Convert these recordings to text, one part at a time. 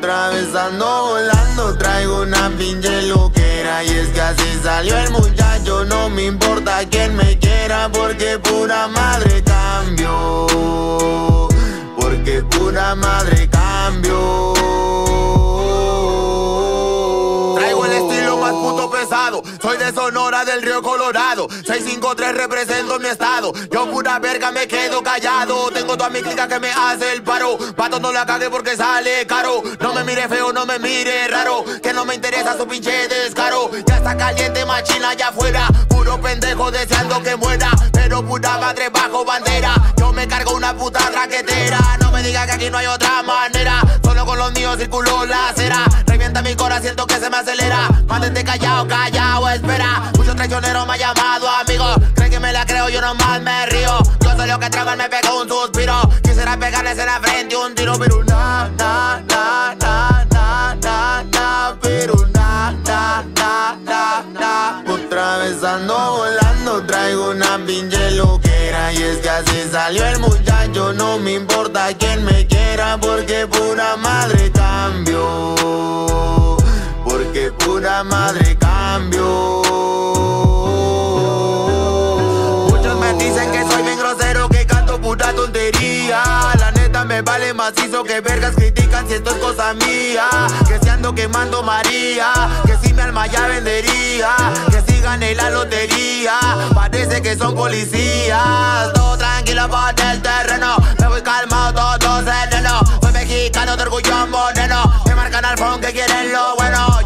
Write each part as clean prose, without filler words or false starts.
otra vez ando volando, traigo una pinche loquera. Y es que así salió el muchacho, no me importa quien me quiera, porque pura madre cambio, porque pura madre cambio. Traigo el estilo más puto pesado, soy de Sonora del Río Colorado, 653 represento mi estado. Yo pura verga me quedo callado, tengo toda mi clica que me hace el paro. Pato no la cague porque sale caro, no me mire feo, no me mire raro, que no me interesa su pinche descaro. Ya está caliente machina allá afuera, puro pendejo deseando que muera, pero pura madre bajo bandera, yo me cargo una puta raquetera. No me diga que aquí no hay otra manera, solo con los míos circuló la acera. Revienta mi corazón, siento que se me acelera, mantente callado, callado, espera. Muchos traicioneros me han llamado amigos, creen que me la creo, yo nomás me río. Yo soy lo que trago, me pego un suspiro, quisiera pegarles en la frente un tiro. Pero na, na, na, na, na, na, na, pero na, na, na, na, na. Otra vez ando volando, traigo una pinche loquera. Y es que así salió el muchacho, no me importa quien me quiera, porque pura madre cambio, porque pura madre cambio. Muchos me dicen que soy bien grosero, que canto pura tontería. La neta me vale macizo, que vergas critican si esto es cosa mía. Que si ando quemando María, que si mi alma ya vendería, que si gané la lotería, parece que son policías. Todo tranquilo por el terreno, me voy calmado, todo sereno. Soy mexicano de orgullo moreno, me marcan al phone que quieren lo bueno.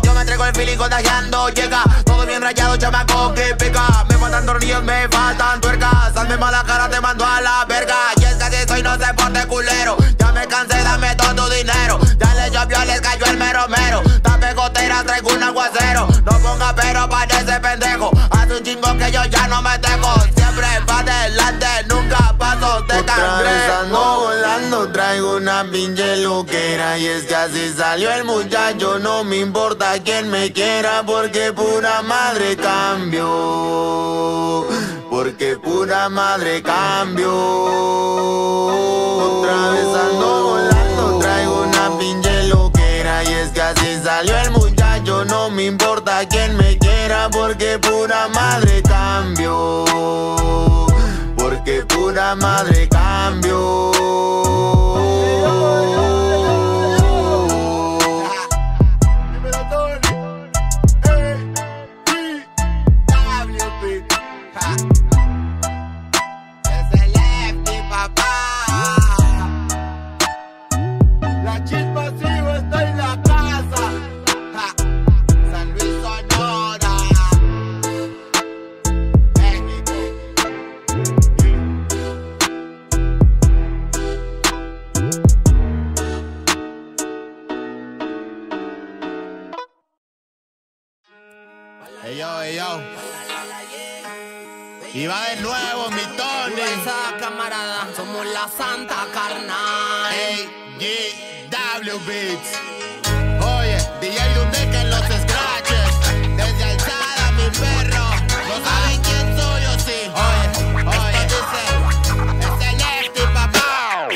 El feeling contagiando llega, todo bien rayado, chamaco que pica. Me faltan tornillos, me faltan tuercas, hazme mala cara, te mando a la verga. Y es que así soy, no se porte culero, ya me cansé, dame todo tu dinero. Ya les llovió, les cayó el mero mero, tape goteras, traigo un aguacero. No ponga pero para ese pendejo, hace un chingo que yo ya no me tengo. Siempre va adelante, nunca paso de cangrejo. Traigo una pinche loquera. Y es que así salió el muchacho, no me importa quien me quiera, porque pura madre cambio, porque pura madre cambio. Otra vez ando volando, traigo una pinche loquera. Y es que así salió el muchacho, no me importa quien me quiera, porque pura madre cambio, porque pura madre cambio. Y va de nuevo mi Tony. Esa camarada, somos la Santa Carnal. AGW Beats. Oye, DJ Lunde que en los scratches, desde Alzada mi perro. No saben quién soy yo, sí. Oye, oye, esto dice, es el Lefty, papá.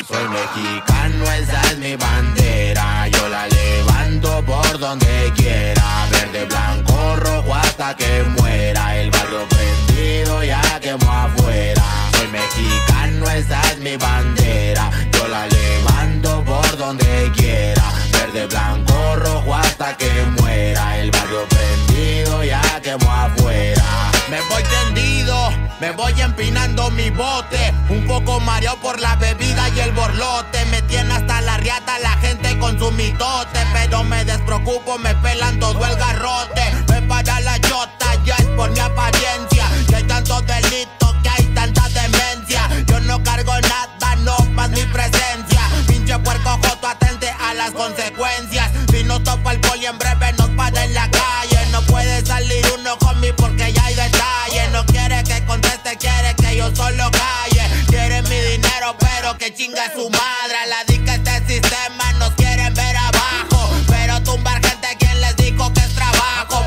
Soy mexicano, esa es mi bandera, yo la levanto por donde quiera. Verde, blanco, rojo hasta que muera. El barrio prendido ya quemó afuera. Soy mexicano, esa es mi bandera, yo la levanto por donde quiera. Verde, blanco, rojo hasta que muera. El barrio prendido ya quemó afuera. Me voy tendido, me voy empinando mi bote, un poco mareo por la bebida y el borlote. Me tiene hasta la riata la gente con su mitote, pero me despreocupo, me pelan todo el garrote. Me para la chota, ya es por mi apariencia, que hay tantos delitos, que hay tanta demencia. Yo no cargo nada, no más mi presencia. Pinche puerco joto, atente a las consecuencias. Si no topa el poli, en breve nos para en la calle. No puede salir uno conmigo porque ya hay detalle. No quiere que conteste, quiere que yo solo calle. Quiere mi dinero, pero que chinga su madre. A la dica este sistema nos quieren ver abajo, pero tumbar gente, quien les dijo que es trabajo.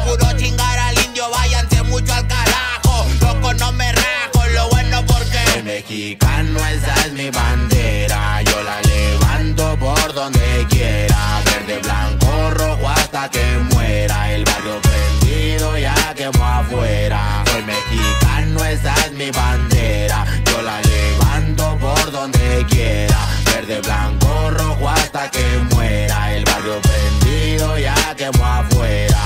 Puro chingar al indio, váyanse mucho al carajo. Loco, no me rajo, lo bueno porque soy mexicano, esa es mi bandera, yo la levanto pinto por donde quiera, verde, blanco, rojo hasta que muera. El barrio prendido ya quemó afuera. Soy mexicano, esa es mi bandera. Yo la levanto por donde quiera, verde, blanco, rojo hasta que muera. El barrio prendido ya quemó afuera.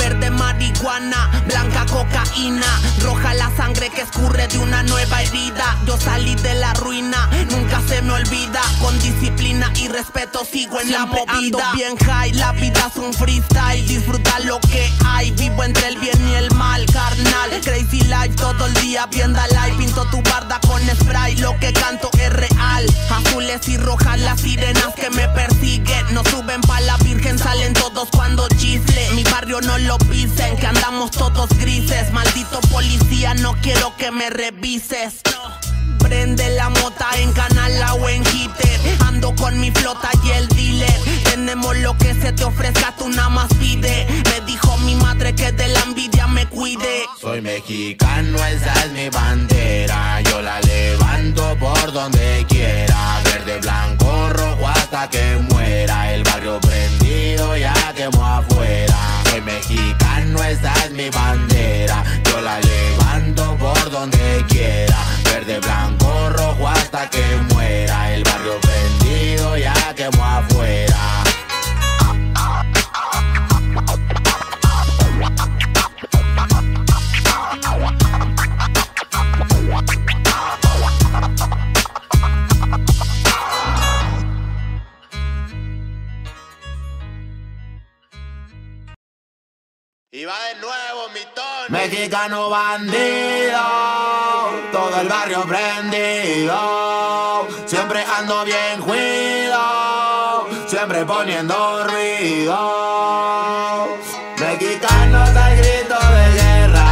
Verde marihuana, blanca cocaína, roja la sangre que escurre de una nueva herida. Yo salí de la ruina, nunca se me olvida. Con disciplina y respeto sigo en siempre la movida. Ando bien high, la vida es un freestyle. Disfruta lo que hay, vivo entre el bien y el mal, carnal. Crazy life, todo el día bien da life. Pinto tu barda con spray, lo que canto es real. Azules y rojas las sirenas que me persiguen. No suben pa' la virgen, salen todos cuando chisle. Mi barrio no lo pisen, que andamos todos grises. Maldito policía, no quiero que me revises. Prende la mota en Canala o en Hitter. Ando con mi flota y el dealer. Tenemos lo que se te ofrezca, tú nada más pide. Me dijo mi madre que de la envidia me cuide. Soy mexicano, esa es mi bandera. Yo la levanto por donde quiera, verde, blanco, rojo hasta que muera. El barrio prendido ya quemó afuera. Soy mexicano, esa es mi bandera. Yo la levanto por donde quiera, verde, blanco, rojo hasta que muera. El barrio prendido ya quemó afuera. Y va de nuevo mi tono. Mexicano bandido, todo el barrio prendido. Siempre ando bien cuido, siempre poniendo ruido. Mexicano está el grito de guerra.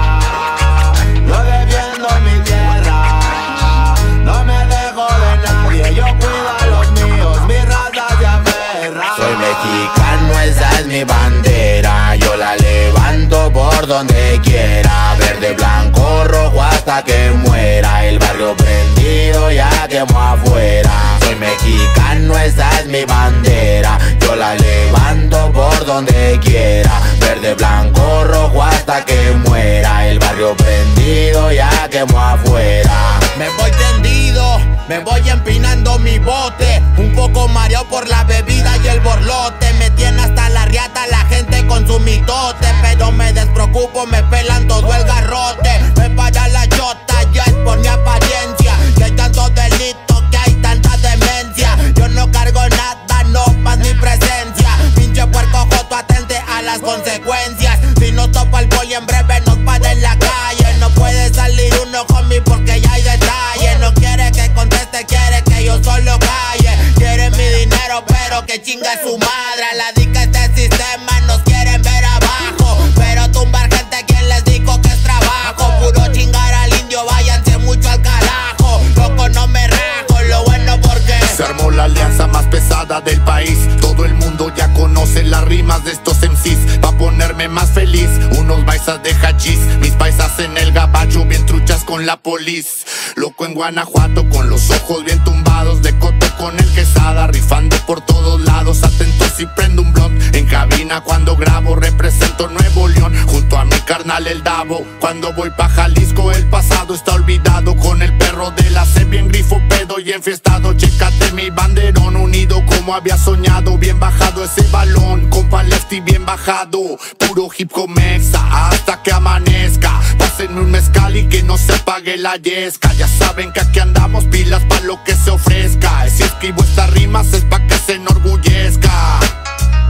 Yo defiendo mi tierra, no me dejo de nadie. Yo cuido a los míos, mi raza se aferra. Soy mexicano, esa es mi bandera. Yo la levanto por donde quiera, verde, blanco, rojo hasta que muera. El barrio prendido ya quemó afuera. Soy mexicano, esa es mi bandera. Yo la levanto por donde quiera, verde, blanco, rojo hasta que muera. El barrio prendido ya quemó afuera. Me voy tendido, me voy empinando mi bote, un poco mareado por la bebida y el borlote. Me tiene hasta la riata la gente con su mitote, pero me despreocupo, me pelan todo el garrote. Me para la chota, ya es por mi apariencia, que hay tantos delitos, que hay tanta demencia. Yo no cargo nada, no más mi presencia. Pinche puerco joto, atente a las consecuencias. Si no topa el poli en breve nos para en la calle. No puede salir uno conmigo porque ya hay detalle. No quiere que conteste, quiere que yo solo calle. Quiere mi dinero, pero que chinga su madre. A la dica este sistema nos quieren ver abajo, pero tumbar gente, quien les dijo que es trabajo. Puro chingar al indio, váyanse mucho al carajo. Loco, no me rajo, lo bueno porque se armó la alianza más pesada del país. Todo el mundo ya conoce las rimas de estos MCs. Pa' ponerme más feliz, unos paisas de hachís, mis paisas en el gabacho bien truchas con la polis. Loco en Guanajuato con los ojos bien tumbados, de coto con el quesada, rifando por todos lados. Atentos y prendo un blunt en cabina cuando grabo. Represento Nuevo León junto a mi carnal el Davo. Cuando voy pa' Jalisco el pasado está olvidado. Con el perro de la C bien grifo, pedo y enfiestado. Chécate mi banderón unido como había soñado. Bien bajado ese balón, compa Lefty bien bajado. Puro hip hop mexa hasta que amanezca. Pásenme un mezcal y que no se apague la yesca. Ya saben que aquí andamos pilas pa' lo que se ofrezca. Si escribo estas rimas es pa' que se enorgullezca.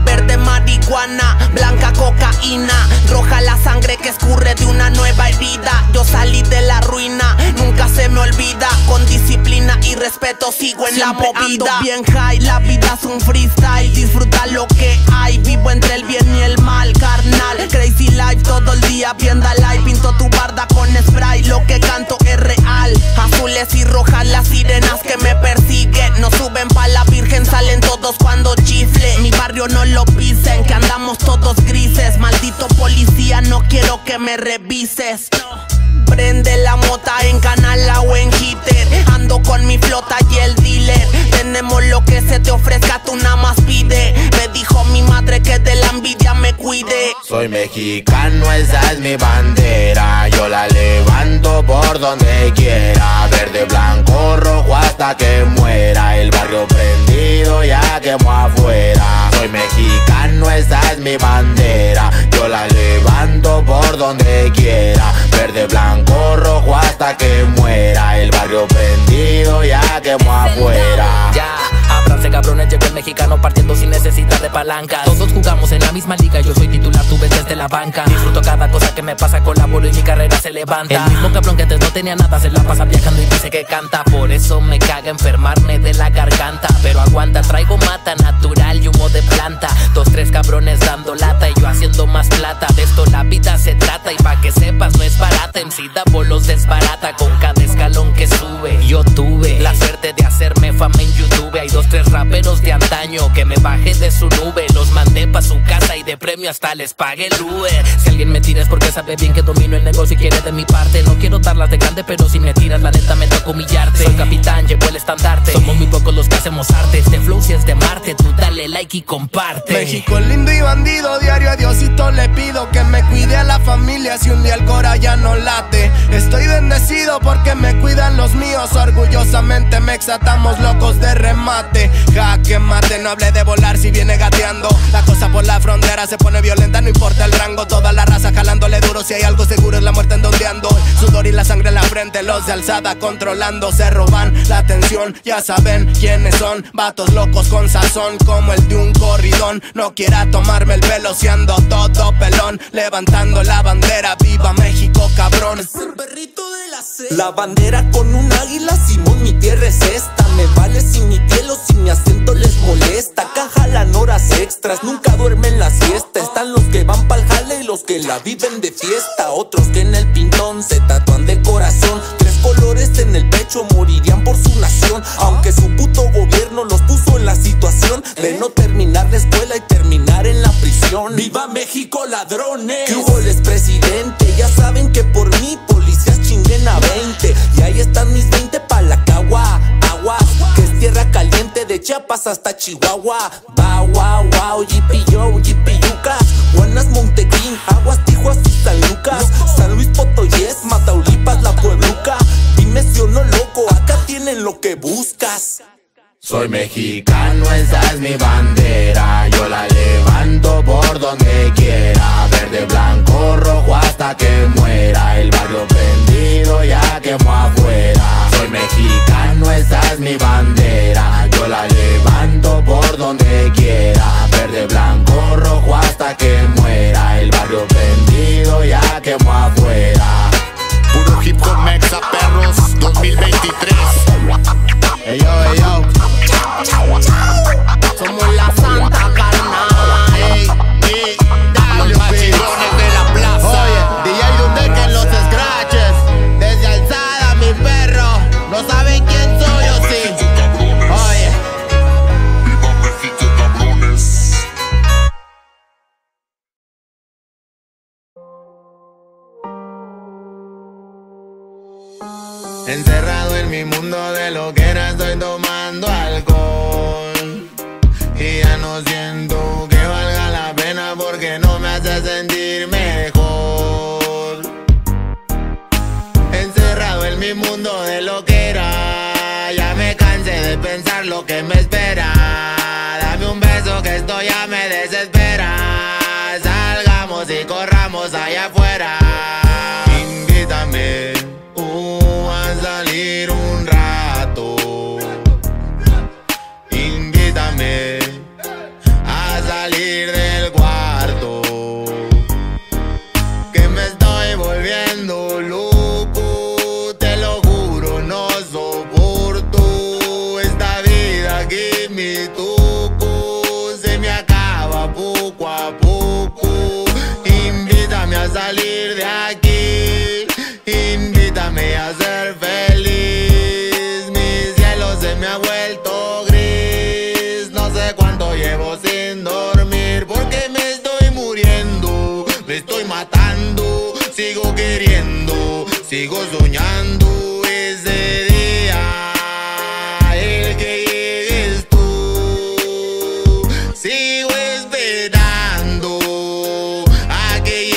Verde marihuana, blanca cocaína, roja la sangre que escurre de una nueva herida. Yo salí de la ruina, nunca se me olvida. Con disciplina y respeto sigo en la movida. Ando bien high, la vida es un freestyle. Disfruta lo que hay, vivo entre el bien y el mal, carnal. Crazy life, todo el día bien da life. Pinto tu barda con spray, lo que canto es real. Azules y rojas las sirenas que me persiguen. No suben pa' la virgen, salen todos cuando chifle. Mi barrio no lo pisen, que andamos todos grises. Maldito policía, no quiero que me revises. Prende la mota en Canala o en Hitter. Ando con mi flota y el dealer. Tenemos lo que se te mexicano, esa es mi bandera. Yo la levanto por donde quiera, verde, blanco, rojo hasta que muera. El barrio prendido ya quemó afuera. Soy mexicano, esa es mi bandera. Yo la levanto por donde quiera, verde, blanco, rojo hasta que muera. El barrio prendido ya quemó afuera. Cabrones, llegó el mexicano partiendo sin necesidad de palanca. Todos jugamos en la misma liga, yo soy titular, tú ves desde la banca. Disfruto cada cosa que me pasa, colaboro y mi carrera se levanta. El mismo cabrón que antes no tenía nada se la pasa viajando y dice que canta. Por eso me caga enfermarme de la garganta, pero aguanta, traigo mata natural y humo de planta. Dos, tres cabrones dando lata y yo haciendo más plata. De esto la vida se trata y pa' que sepas no es barata. MC Davo los desbarata con cada escalón que sube. Yo tuve la suerte de hacerme fama en YouTube. Hay dos, tres raperos de antaño que me bajé de su nube, los mandé pa' su casa y de premio hasta les pagué el Uber. Si alguien me tira es porque sabe bien que domino el negocio y quiere de mi parte. No quiero darlas de grande, pero si me tiras la neta me toca humillarte. Soy capitán, llevo el estandarte, somos muy pocos los que hacemos arte. Este flow si es de Marte, tú dale like y comparte. México lindo y bandido, diario a Diosito le pido que me cuide a la familia si un día el cora ya no late. Estoy bendecido porque me cuidan los míos, orgullosamente me exaltamos locos de remate. Jaque mate, no hable de volar si viene gateando. La cosa por la frontera se pone violenta, no importa el rango. Toda la raza jalándole duro, si hay algo seguro es la muerte en donde ando. Sudor y la sangre en la frente, los de alzada controlando. Se roban la atención, ya saben quiénes son. Vatos locos con sazón, como el de un corridón. No quiera tomarme el pelo, si ando todo pelón. Levantando la bandera, viva México, cabrón. La bandera con un águila, Simón, mi tierra es esta. Me vale si mi piel o si mi acento les molesta. Acá jalan horas extras, nunca duermen la siesta. Están los que van pa'l jale y los que la viven de fiesta. Otros que en el pintón se tatúan de corazón, tres colores en el pecho, morirían por su nación. Aunque su puto gobierno los puso en la situación de no terminar la escuela y terminar en la prisión. ¡Viva México, ladrones! ¿Qué hubo, el expresidente? Ya saben que por mí policías chinguen a 20. Y ahí están mis 20 pa' la cagua, agua, que es tierra caliente de Chiapas hasta Chihuahua. Ba, wow, wow, yipiyo, yipiyucas, Guanas, Montequín, Aguas, Tijuas y San Lucas, San Luis Potoyes, Mataulipas, La Puebluca. Dime si o no, loco, acá tienen lo que buscas. Soy mexicano, esa es mi bandera. Yo la levanto por donde quiera, verde, blanco, rojo hasta que muera. El barrio prendido ya quemó afuera. Soy mexicano, esa es mi bandera. Yo la levanto por donde quiera, verde, blanco, rojo hasta que muera. El barrio prendido ya quemó afuera. Puro hip hop mexa, perros, 2023. Ey yo, ey yo. Somos la santa carnal, ey, dale, los machigones de la plaza. Oye, DJ Yundek en los scratches, desde alzada mi perro, no saben quién soy o sí. Oye, viva México, cabrones. Encerrado en mi mundo de lo que era, estoy tomando alcohol y ya no siento que valga la pena porque no me hace sentir mejor. Encerrado en mi mundo de lo que era, ya me cansé de pensar lo que me espera. Dame un beso que esto ya me desespera. Salgamos y corramos allá afuera. Invítame salir un rato, invítame a salir del cuarto, que me estoy volviendo loco, te lo juro, no soporto esta vida que me tocó, se me acaba poco a poco. Invítame a salir de aquí, invítame a ser feliz. Me ha vuelto gris, no sé cuánto llevo sin dormir, porque me estoy muriendo, me estoy matando, sigo queriendo, sigo soñando ese día, el que llegues tú, sigo esperando a que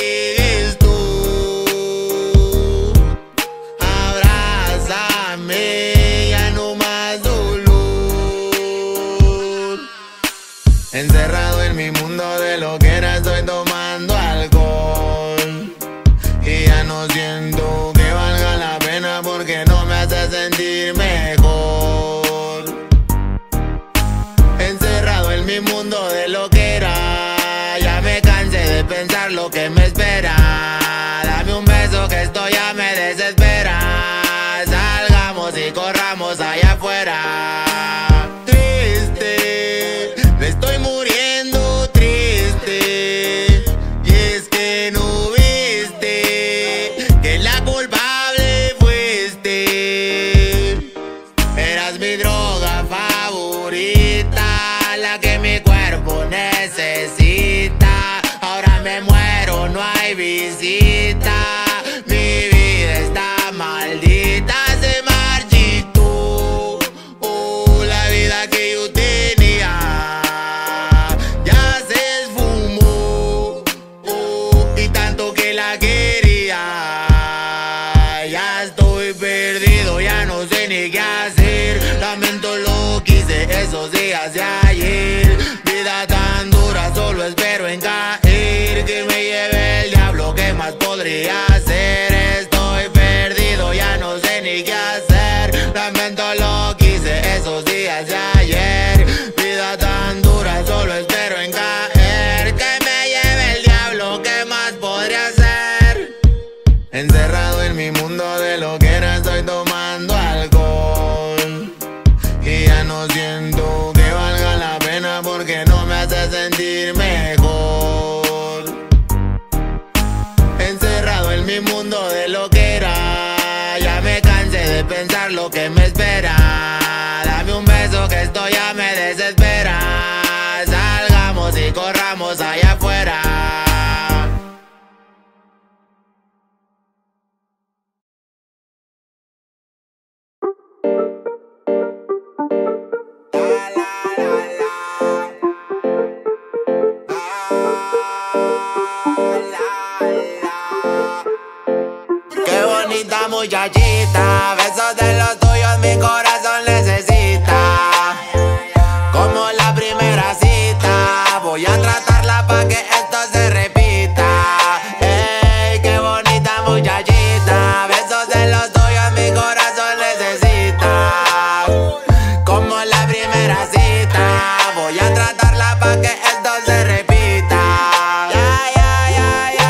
estamos allá afuera. Triste, me estoy muriendo triste. Y es que no viste que la culpable fuiste. Eras mi droga favorita, la que mi cuerpo necesita. Ahora me muero, no hay visita. Lamento lo que hice esos días de ayer. Vida tan dura, solo espero en caer. Que me lleve el diablo, ¿qué más podría hacer? Estoy perdido, ya no sé ni qué hacer. Lamento lo que hice esos días de ayer. Vida tan dura, solo espero en caer. Que me lleve el diablo, ¿qué más podría hacer? Encerrado en mi mundo de lo que era, estoy tomando alcohol. Y ya no siento que valga la pena porque no me hace sentir mejor. Encerrado en mi mundo de lo que era, ya me cansé de pensar lo que me espera. Dame un beso que esto ya me desespera. Salgamos y corramos allá afuera. Muchachita, besos de los tuyos mi corazón necesita. Como la primera cita, voy a tratarla pa' que esto se repita. Ey, qué bonita muchachita, besos de los tuyos mi corazón necesita. Como la primera cita, voy a tratarla pa' que esto se repita.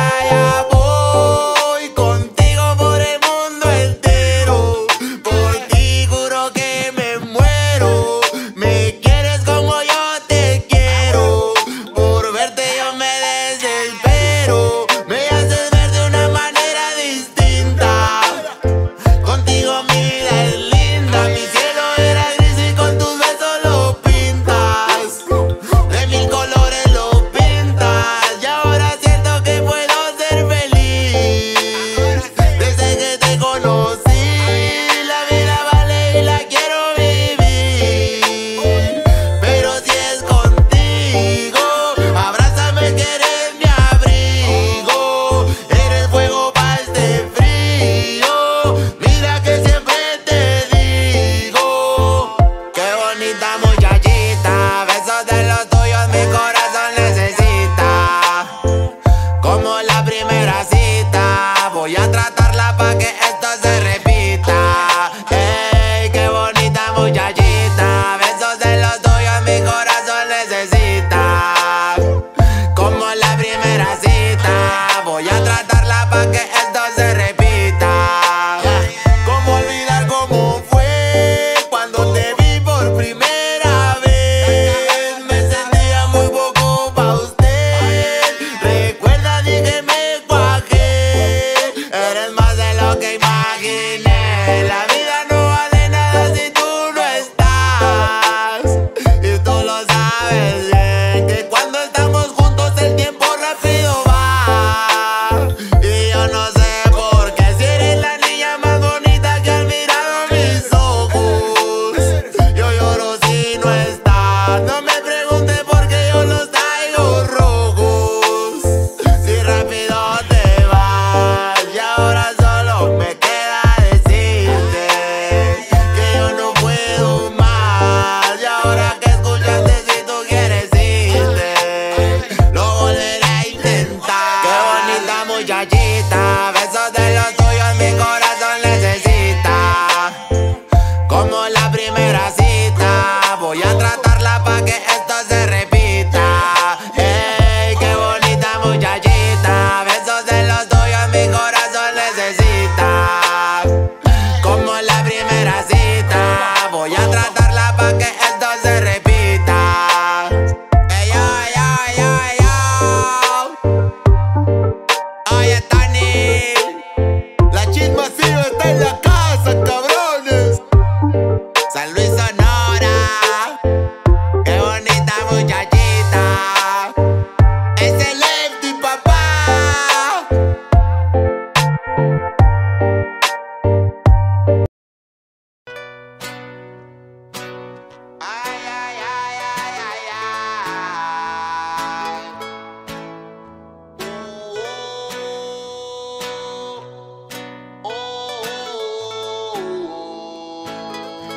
Como la primera cita.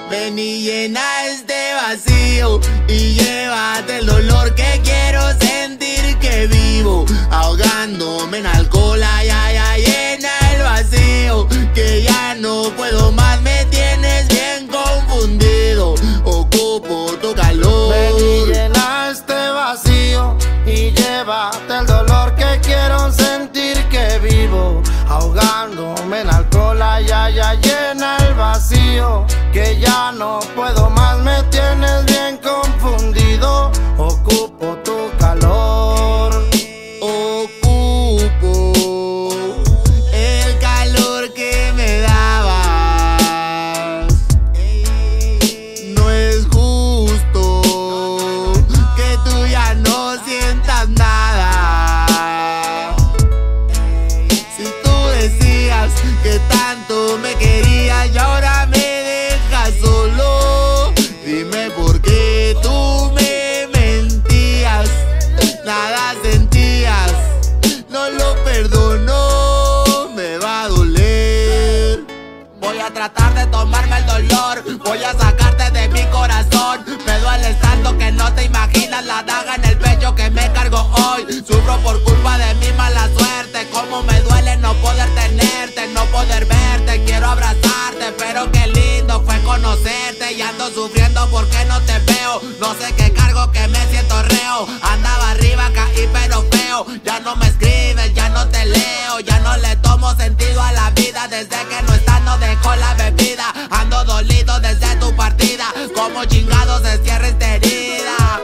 Ven y llena este vacío y llévate el dolor que quiero sentir que vivo. Ahogándome en alcohol, ay, ay, ay, llena el vacío que ya no puedo más, me tienes bien confundido. Ocupo tu calor. Ven y llena este vacío y llévate el dolor que quiero sentir que vivo. Ahogándome en alcohol, ay, ay, ay, llena el vacío que ya no puedo más, me tienes bien confundido. Ocupo tu calor, ocupo el calor que me dabas. No es justo que tú ya no sientas nada. Si tú decías que tanto me querías y ahora me solo, dime por qué tú me mentías. Nada sentías, no lo perdono, me va a doler. Voy a tratar de tomarme el dolor, voy a sacarte de mi corazón. Me duele tanto que no te imaginas la daga en el pecho que me cargo hoy. Sufro por culpa de mi mala suerte, cómo me duele no poder tenerte, no poder verte. Quiero abrazarte, pero qué lindo fue conocerte, y ando sufriendo porque no te veo. No sé qué cargo que me siento reo. Andaba arriba, caí pero feo. Ya no me escribes, ya no te leo, ya no le tomo sentido a la vida. Desde que no estás no dejo la bebida. Ando dolido desde tu partida, como chingado se cierra esta herida.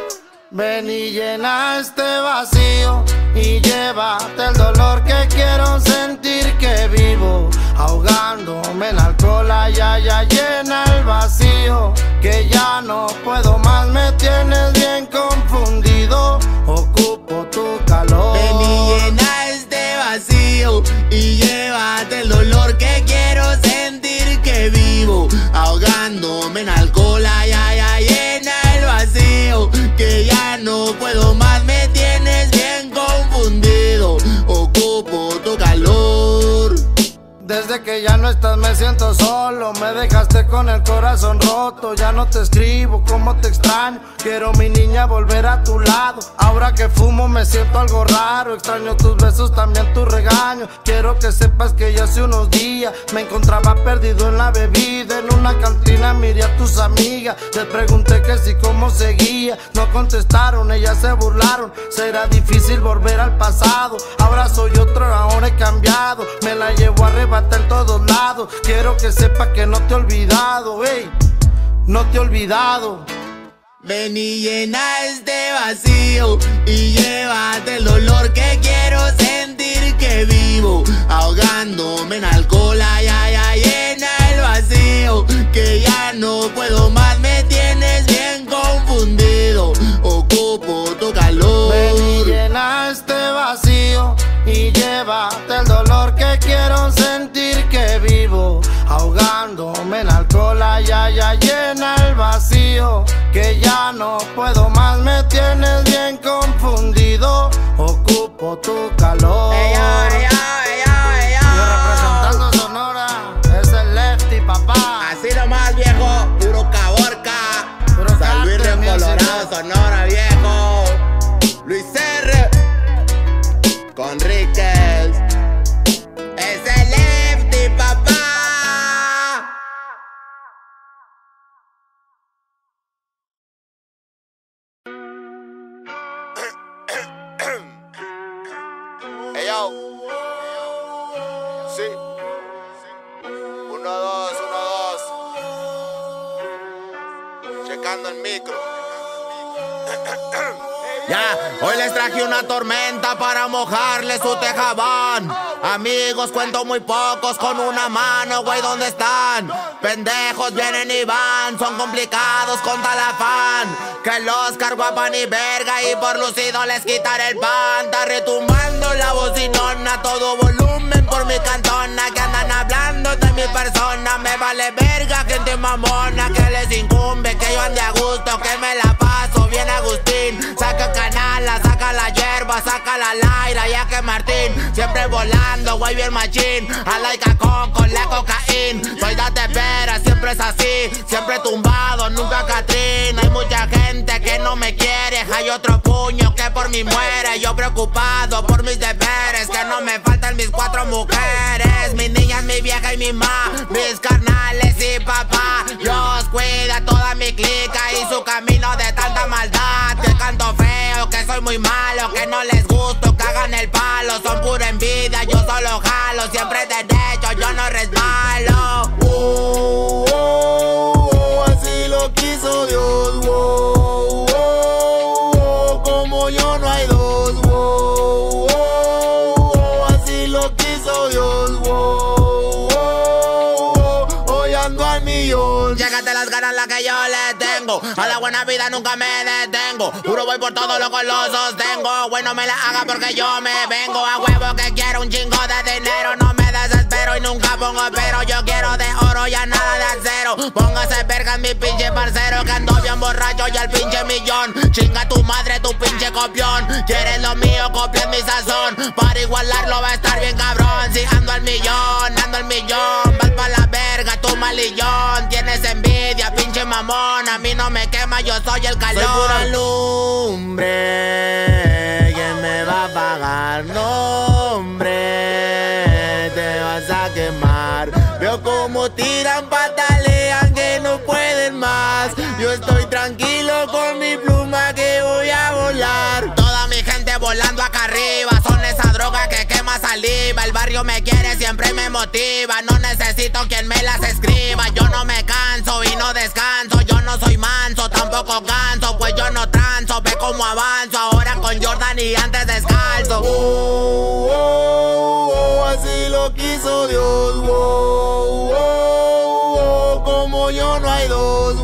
Ven y llena este vacío y llévate el dolor que quiero sentir que vivo. Ahogándome en alcohol, ay, ay, ay, llena el vacío que ya no puedo más, me tienes bien confundido. Ocupo tu calor. Ven y llena este vacío y llévate el dolor que quiero sentir que vivo. Ahogándome en alcohol, ay, ay, ay, llena el vacío que ya no puedo más, me tienes bien confundido. Ocupo tu calor. Desde que ya no estás me siento solo, me dejaste con el corazón roto. Ya no te escribo, como te extraño. Quiero mi niña volver a tu lado. Ahora que fumo me siento algo raro. Extraño tus besos, también tu regaño. Quiero que sepas que ya hace unos días me encontraba perdido en la bebida. En una cantina miré a tus amigas, les pregunté que si cómo seguía. No contestaron, ellas se burlaron. Será difícil volver al pasado. Ahora soy otro, ahora he cambiado. Me la llevo a arrebatar en todos lados. Quiero que sepas que no te he olvidado, ey, no te he olvidado. Ven y llena este vacío y llévate el dolor que quiero sentir que vivo. Ahogándome en alcohol, ay, ay, ay, llena el vacío que ya no puedo más, me tienes bien confundido. Ocupo tu calor. Ven y llena este vacío y llévate el dolor que quiero sentir que vivo. Ahogándome en alcohol, ay, ay, ay, llena el vacío que ya no puedo más, me tienes bien confundido. Ocupo tu calor. Ella, representando Sonora, es el Lefty, papá. Así nomás, viejo, puro Caborca, puro San Luis de Colorado, Sonora, viejo. Luis R. Conríquez, es el Lefty, papá. Sí. 1, 2, 1, 2. Checando el micro. Ya, hoy les traje una tormenta para mojarles su tejabán. Amigos cuento muy pocos, con una mano, güey, ¿dónde están? Pendejos vienen y van, son complicados con tal afán, que los cargo a pan y verga y por lucido les quitaré el pan. Está retumbando la bocinona a todo volumen por mi cantona, que andan hablando de mi persona. Me vale verga gente mamona, que les incumbe que yo ande a gusto, que me la paso bien Agustín. Saca canala, saca la hierba, saca la laira, ya que me Martín, siempre volando, güey, bien machín. A la cacón con la cocaína. Soy date vera, siempre es así, siempre tumbado, nunca Catrín. Hay mucha gente que no me quiere, hay otro puño que por mí muere. Yo preocupado por mis deberes, que no me faltan mis 4 mujeres, mis niñas, mi vieja y mi ma, mis carnales y papá. Dios cuida toda mi clica y su camino de tanta maldad. Que canto feo, que soy muy malo, que no les gusto, que hagan el palo. Son pura envidia, yo solo jalo, siempre derecho, yo no resbalo. Así lo quiso Dios, como yo no hay dos, así lo quiso Dios, hoy ando al millón. Llévate las ganas las que yo le tengo, a la buena vida nunca me detengo. Puro voy por todo, loco, lo sostengo. Bueno, me la haga porque yo me vengo. A huevo que quiero un chingo de dinero, no me desespero y nunca pongo pero. Yo quiero de oro y a nada de acero. Póngase verga en mi pinche parcero, que ando bien borracho y al pinche millón. Chinga tu madre, tu pinche copión. Quieres lo mío, copias mi sazón. Para igualarlo va a estar bien cabrón. Si ando al millón, ando al millón. Vas pa' la verga, tu malillón. Tienes envidia, pinche mamón. A mí no me quema, yo soy el calor. Soy pura lumbre, ¿quién me va a pagar? No, hombre, te vas a quemar. Veo como tiran, patalean, que no pueden más. Yo estoy tranquilo con mi pluma que voy a volar. Toda mi gente volando acá arriba, son esa droga que quema saliva. El barrio me quiere, siempre me motiva, no necesito quien me las escriba. Yo no me canso y no descanso, yo no soy manso, tampoco canso, pues yo no transo. Ve cómo avanzo, ahora con Jordan y antes descalzo. Así lo quiso Dios, como yo no hay dos,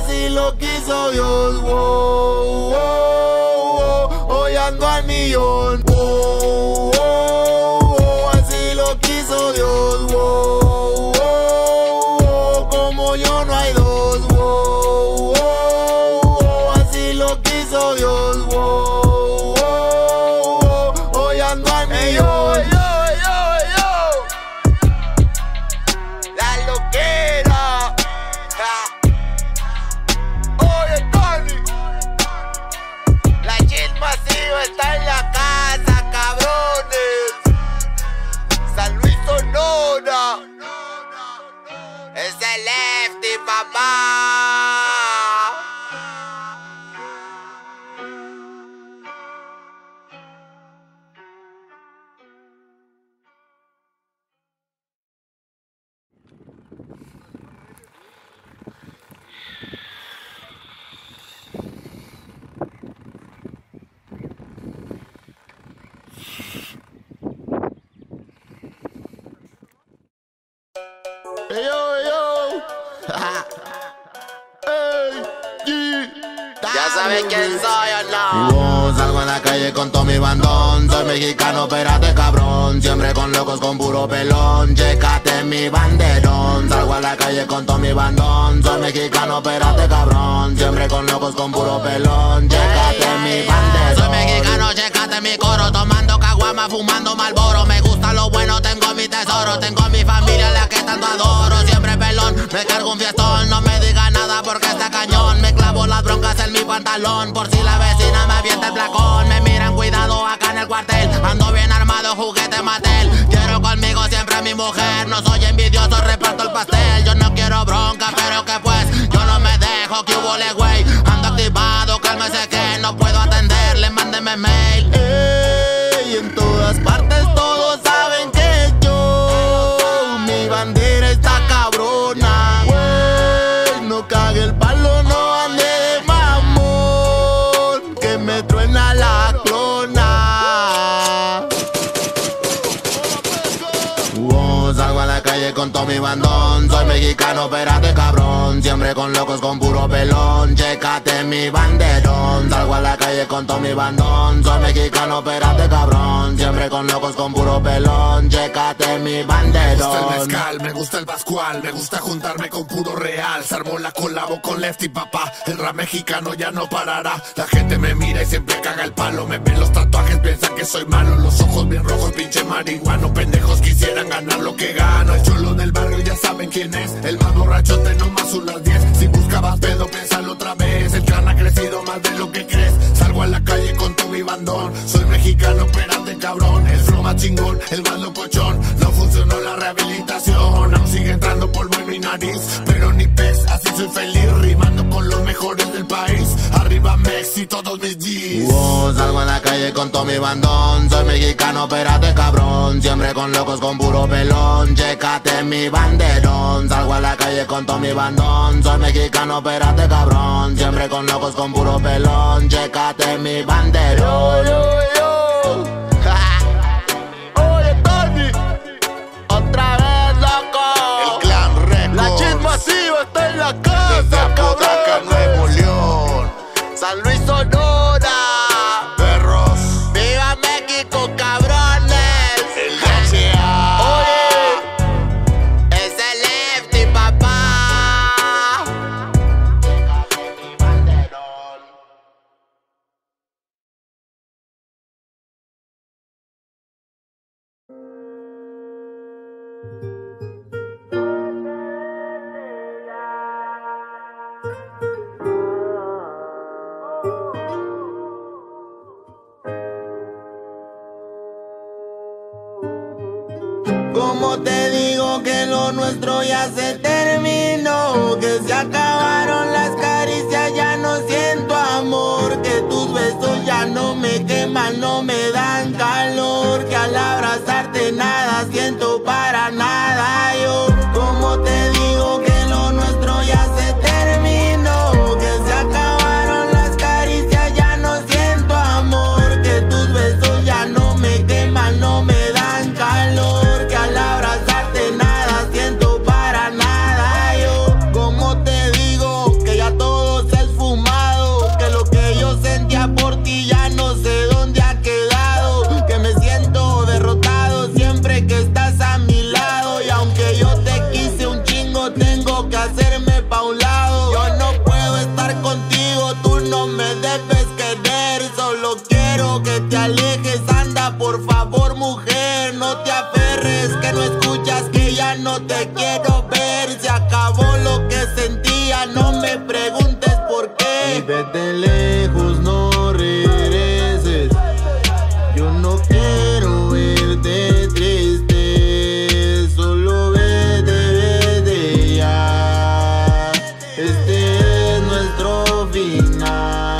así lo quiso Dios, hoy ando al millón, así lo quiso Dios, como yo no hay dos, así lo quiso Dios, hoy ando al millón. Está en la casa, cabrones. San Luis, Sonora. Es el Lefty, papá. Ya saben quién soy o no. Salgo en la calle con todo mi bandón. Soy mexicano, espérate cabrón. Siempre con locos, con puro pelón. Chécate mi banderón. Salgo a la calle con todo mi bandón. Soy mexicano, espérate cabrón. Siempre con locos, con puro pelón. Chécate mi banderón. Soy mexicano, chécate mi coro. Tomando caguama, fumando Marlboro. Me gusta lo bueno, tengo mi tesoro. Tengo mi familia, la que tanto adoro. Siempre pelón, me cargo un fiestón. No me diga nada porque está cañón. Me clavo las broncas en mi pantalón, por si la vecina me avienta el placón. Me miran cuidado acá en el cuartel. Ando bien armado, juguete Mattel. Quiero conmigo siempre a mi mujer. No soy envidioso, reparto el pastel. Yo no quiero bronca, pero que pues yo no me dejo, que hubo le güey. Ando activado, cálmese que no puedo atenderle, mándenme mail. Ey, en todas partes todos saben que yo, mi bandera está cabrona. Güey, no cague el palo, no. Salgo a la calle con todo mi bandón. Soy mexicano, espérate cabrón. montón, siempre con locos con puro pelón. Chécate mi banderón, salgo a la calle con todo mi bandón. Soy mexicano, pérate cabrón, siempre con locos con puro pelón. Chécate mi banderón. Me gusta el mezcal, me gusta el pascual, me gusta juntarme con puro real. Se armó la colabo con Lefty, papá, el rap mexicano ya no parará. La gente me mira y siempre caga el palo, me ven los tatuajes, piensan que soy malo. Los ojos bien rojos, pinche marihuano, pendejos quisieran ganar lo que gano. El cholo del barrio ya saben quién es, el más borrachote nomás unas 10. Si buscabas pedo, piénsalo otra vez, el clan ha crecido más de lo que crees. Salgo a la calle con todo mi bandón, soy mexicano, espérate cabrón. El flow más chingón, el más locochón, no funcionó la rehabilitación. Aún sigue entrando polvo en mi nariz, pero ni pez, así soy feliz, rimando con los mejores del país. Arriba Mex y todos mis Gs. Wow, salgo a la calle con todo mi bandón, soy mexicano, espérate cabrón, siempre con locos con puro pelón. Chécate mi banderón, salgo a la calle con todo mi bandón, soy mexicano, espérate cabrón, siempre con locos con puro pelón. Chécate mi banderón. Yo. Oye, Tony, otra vez loco, el clan Records, la Chit Masiva está en la casa, cabrón. Nuevo León, San Luis, Sonora, perros, viva México, cabrones. El DCA. Oye, es el Lefty, papá. Chécate mi banderón. Como te digo que lo nuestro ya se terminó, que se acabaron las caricias, ya no siento amor, que tus besos ya no me queman, no me dan calor, que al abrazarte nada siento para nada yo. Como te digo que lo nuestro ya se terminó, que se acabaron las caricias, ya no siento amor, que tus besos ya no me queman, no me dan calor. Que te alejes, anda por favor mujer, no te aferres, que no escuchas, que ya no te quiero ver. Se acabó lo que sentía, no me preguntes por qué. Y vete lejos, no regreses, yo no quiero verte triste, solo vete, vete ya, este es nuestro final.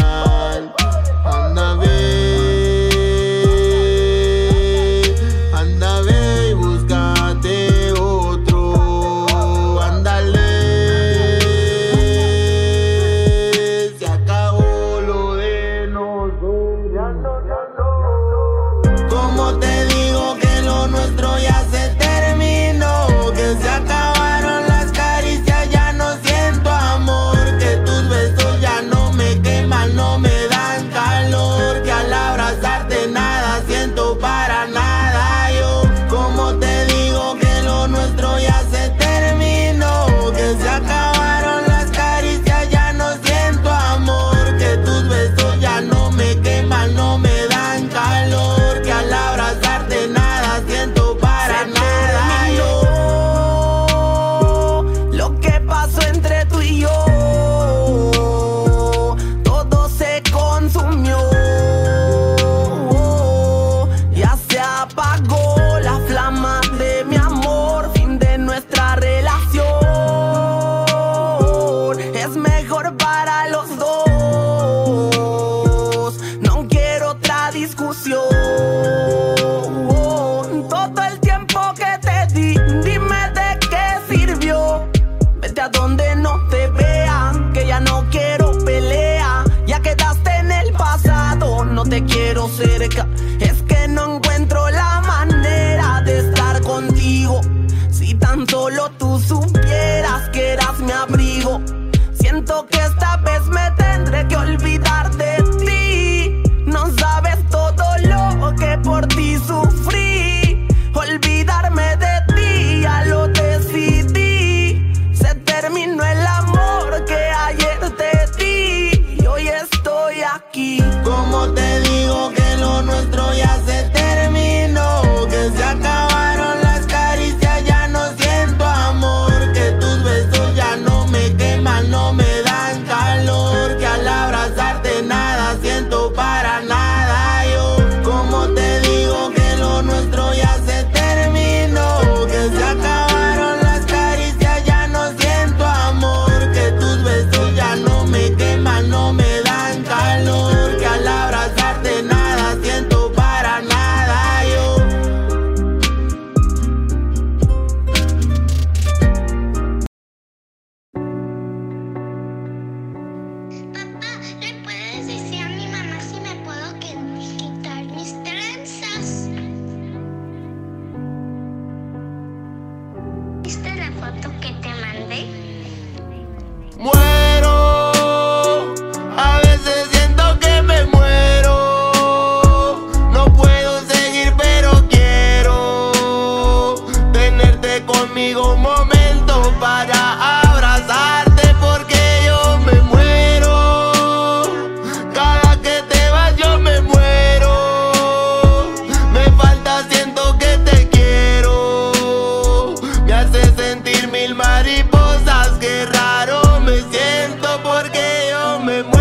Como te digo que lo nuestro ya se terminó, que se acabaron las caricias, ya no siento amor, que tus besos ya no me queman, no me dan calor, que al abrazarte nada siento para nada yo. Como te digo que lo nuestro ya se terminó, que se acabaron las caricias, ya no siento amor, que tus besos ya no me queman, no me dan calor. Te quiero cerca, es que no encuentro la manera de estar contigo. Si tan solo tú supieras que eras mi abrigo. conmigo un momento para abrazarte, porque yo me muero. Cada que te vas yo me muero. Me falta, siento que te quiero. Me hace sentir mil mariposas, qué raro me siento porque yo me muero.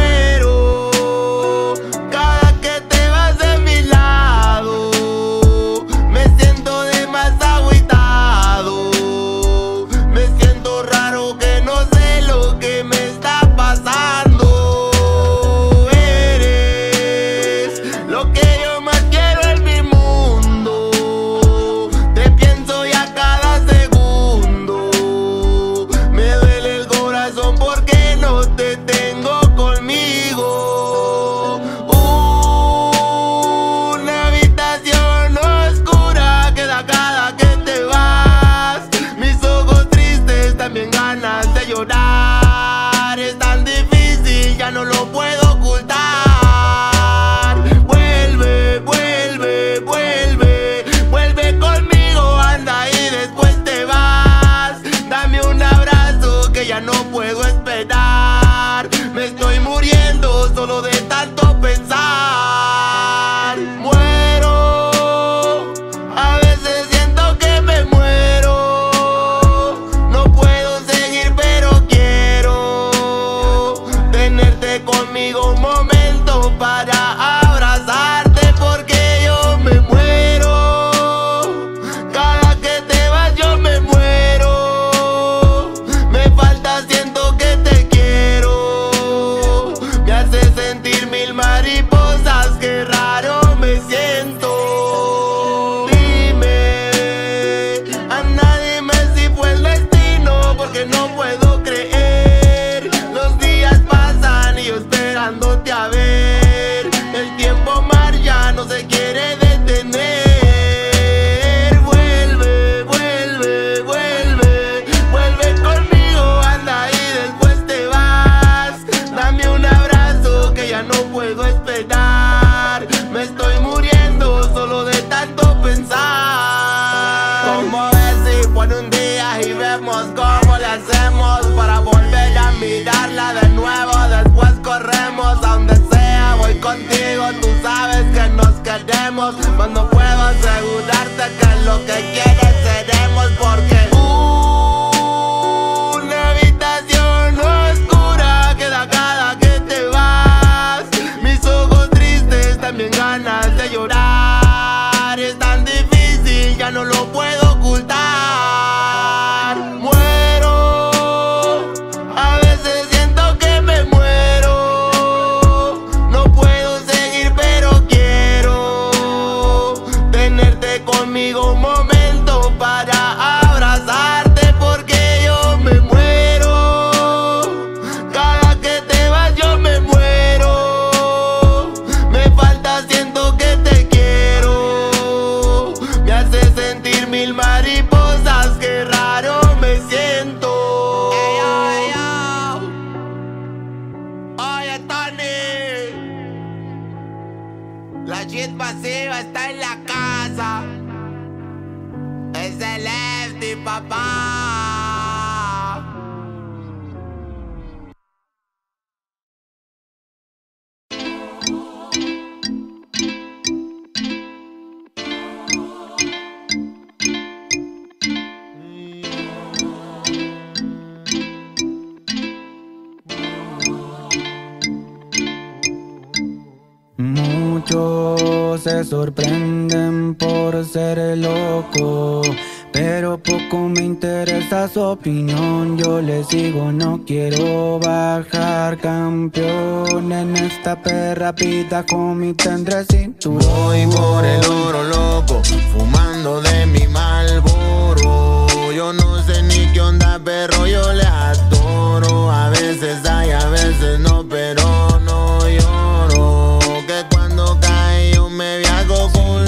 Ganas de llorar, es tan difícil, ya no lo puedo ocultar. Vuelve, vuelve, vuelve, vuelve conmigo, anda y después te vas. Dame un abrazo que ya no puedo esperar. Me estoy muriendo solo de tanto pensar. Muero, a veces siento que me muero. Conmigo un momento para abrazarte, porque yo me muero. Cada que te vas yo me muero. Me falta, siento que te quiero. Me hace sentir mil mariposas, qué raro me siento. Dime, anda, dime si fue el destino, porque no puedo creer. Esperándote a ver, el tiempo ya no se quiere detener. Vuelve, vuelve, vuelve, vuelve conmigo, anda y después te vas. Dame un abrazo que ya no puedo esperar. Me estoy muriendo solo de tanto pensar. ¿Cómo ves si por un día y vemos cómo le hacemos para volver a mirarla de nuevo? Después corremos a donde sea, voy contigo, tú sabes que nos queremos, mas no puedo asegurarte que lo que quieres seremos, porque una habitación oscura queda cada que te vas. Mis ojos tristes, también ganas de llorar. Es tan difícil, ya no lo puedo ocultar. Muero, a veces siento que me muero. Conmigo un momento para abrazarte, porque yo me muero. Cada que te vas yo me muero. Me falta, siento que te quiero. Me hace sentir mil mariposas, qué raro me siento. Hey, yo, yo. Oye, Tony, la shit pasiva está en la casa. Es el Lefty, papá. Muchos se sorprenden por ser loco, pero poco me interesa su opinión. Yo les digo, no quiero bajar campeón en esta perra pita con mi tendré cinturón. Voy por el oro loco, fumando de mi Marlboro. Yo no sé ni qué onda, pero yo le adoro. A veces hay, a veces no, pero no lloro. Que cuando cae yo me viajo con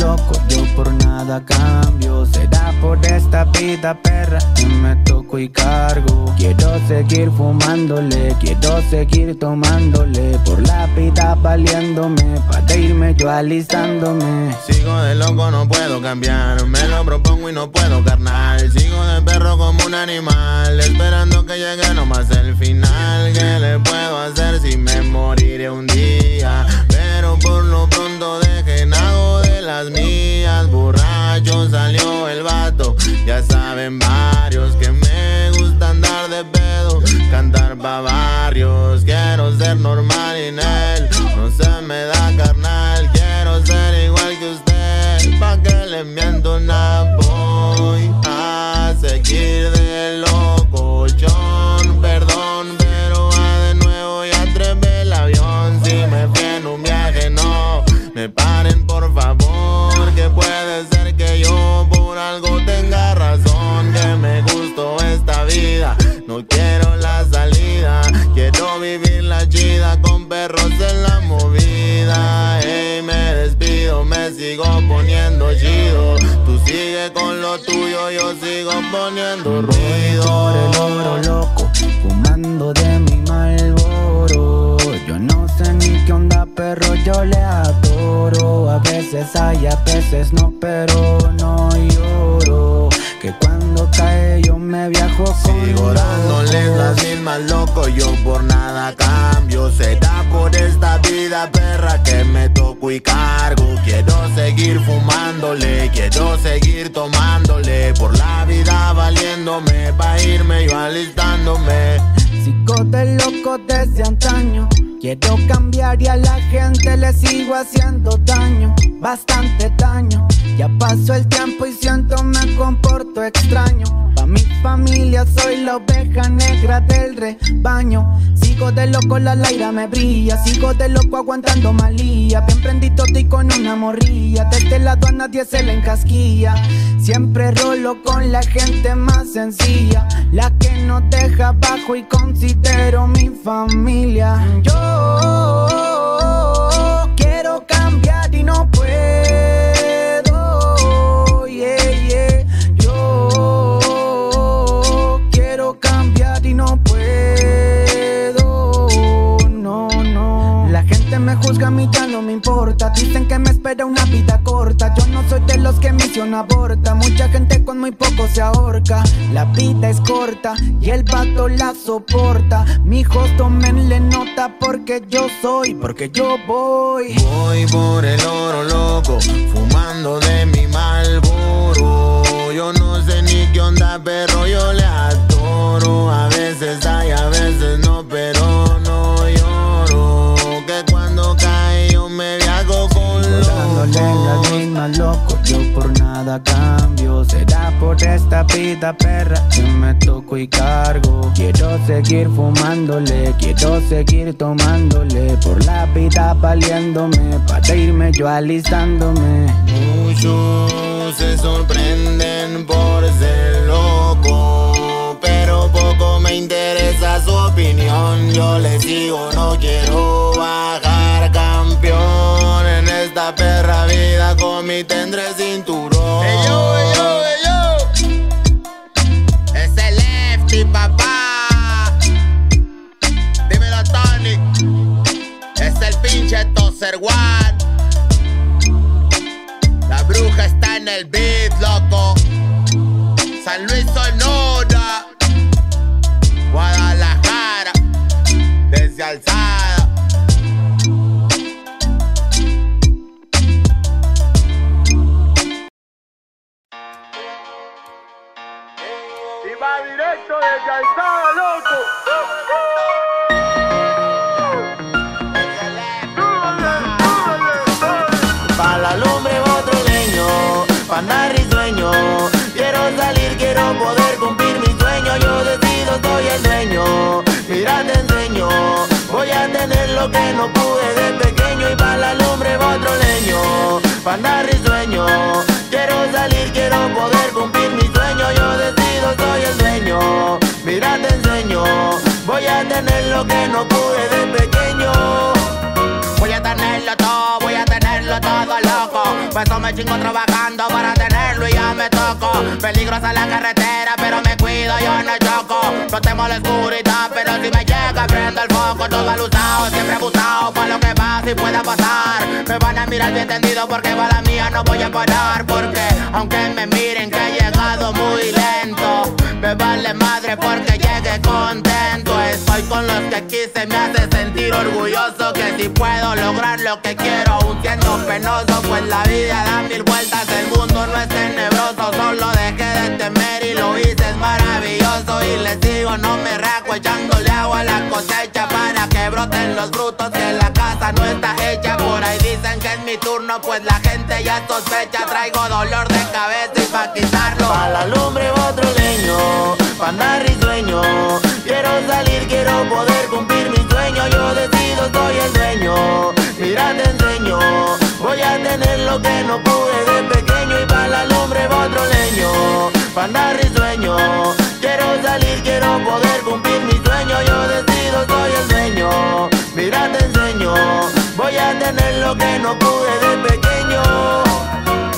loco. Yo por nada cambio, será por esta vida, perro. guitarra y me toco y cargo. Quiero seguir fumándole, quiero seguir tomándole, por la pita valiéndome, para irme yo alistándome. Sigo de loco, no puedo cambiar, me lo propongo y no puedo, carnal. Sigo de perro como un animal, esperando que llegue nomás el final. ¿Qué le puedo hacer si me moriré un día? Pero por lo pronto dejen algo de las mías. Borracho salió el vato, ya saben varios que me gusta andar de pedo, cantar pa' barrios. Quiero ser normal y en él no se me da, carnal. Quiero ser igual que usted, pa' que le miento nada. Voy a seguir de locochón, perdón, pero de nuevo ya trepé el avión. Si me fui en un viaje, no me paren, por favor, que puede ser que yo por algo tenga razón. Que me gustó esta vida, no quiero la salida, quiero vivir la chida con perros en la movida. Ey, me despido, me sigo poniendo chido, tú sigue con lo tuyo, yo sigo poniendo ruido. Por el oro loco, fumando de mi Marlboro, yo no sé ni qué onda, pero yo le adoro. A veces hay, a veces no, pero no lloro, que cuando cae yo me viajo con. Sigo dándoles las mismas, loco, yo por nada cambio. Será por esta vida, perra, que me toco y cargo. Quiero seguir fumándole, quiero seguir tomándole, por la vida valiéndome, pa' irme yo alistándome. Sigo de loco desde antaño, quiero cambiar y a la gente le sigo haciendo daño, bastante daño. Ya pasó el tiempo y siento me comporto extraño. Pa' mi familia soy la oveja negra del rebaño. Sigo de loco, la Laira me brilla, sigo de loco aguantando malía. Bien prendito estoy con una morrilla, desde el lado a nadie se le encasquilla. Siempre rolo con la gente más sencilla, la que no deja abajo y considero mi familia. Yo quiero cambiar y no puedo, yo quiero cambiar y no puedo, no. La gente me juzga, a mí ya no me importa, dicen que me espera una vida corta. Yo no soy de los que misión aborta, mucha gente con muy poco se ahorca. La vida es corta y el vato la soporta, mijos tomenle nota, porque yo soy, porque yo voy. Voy por el oro loco, fumando de mi Marlboro, yo no sé ni qué onda, pero yo le adoro. A veces hay, a veces no, pero no lloro, que cuando cae yo me viajo con los mismas, loco, yo por nada cambio. Será por esta vida, perra, que me toco y cargo. Quiero seguir fumándole, quiero seguir tomándole, por la vida valiéndome, para irme yo alistándome. Muchos se sorprenden por ser loco, pero poco me interesa su opinión. Yo le sigo, no quiero bajar, campeón. En esta perra vida con mi tendré cinturón. Hey yo, hey yo, hey yo. Es el Lefty, papá. Dímelo, Tony. Es el pinche Toser One. La bruja está en el beat, loco. San Luis Sonora, Guadalajara, desde Alzada. Directo desde Alzada, loco. Pa' la lumbre otro leño, pa' andar risueño. Quiero salir, quiero poder cumplir mi sueño. Yo decido, soy el dueño. Mira, te enseño, voy a tener lo que no pude de pequeño. Y pa' la lumbre otro leño, pa' andar risueño. Quiero salir, quiero poder cumplir mi sueño. Yo decido, soy el dueño. Mira, te enseño, voy a tener lo que no pude de pequeño. Voy a tenerlo todo, loco. peso me chingo trabajando para tenerlo y ya me toco. Peligrosa la carretera, pero me cuido, yo no choco. No temo la oscuridad, pero si me llega prendo el foco. Todo alusado, siempre abusado, pa' lo que pasa y pueda pasar. Me van a mirar bien tendido porque va la mía, no voy a parar. Porque aunque me miren que he llegado muy lento, me vale madre porque llegué contento. Estoy con los que quise, me hace sentir orgulloso. Que si puedo lograr lo que quiero, aún siendo penoso, pues la vida da mil vueltas, el mundo no es tenebroso. Solo dejé de temer y lo hice, es maravilloso. Y les digo, no me rajo, echándole agua a la cosecha para que broten los frutos que la casa no está hecha. Por ahí dicen que es mi turno, pues la gente ya sospecha. Traigo dolor de cabeza y pa' quitarlo, pa' la lumbre va otro leño, pa' andar y sueño. Quiero salir, quiero poder cumplir mi sueño. Yo decido, soy el dueño, mira te enseño. Voy a tener lo que no pude de pequeño. Y pa' la lumbre va otro leño, pa' andar y sueño. Quiero salir, quiero poder cumplir mi sueño. Yo decido, soy el dueño, mira te enseño. Voy a tener lo que no pude de pequeño.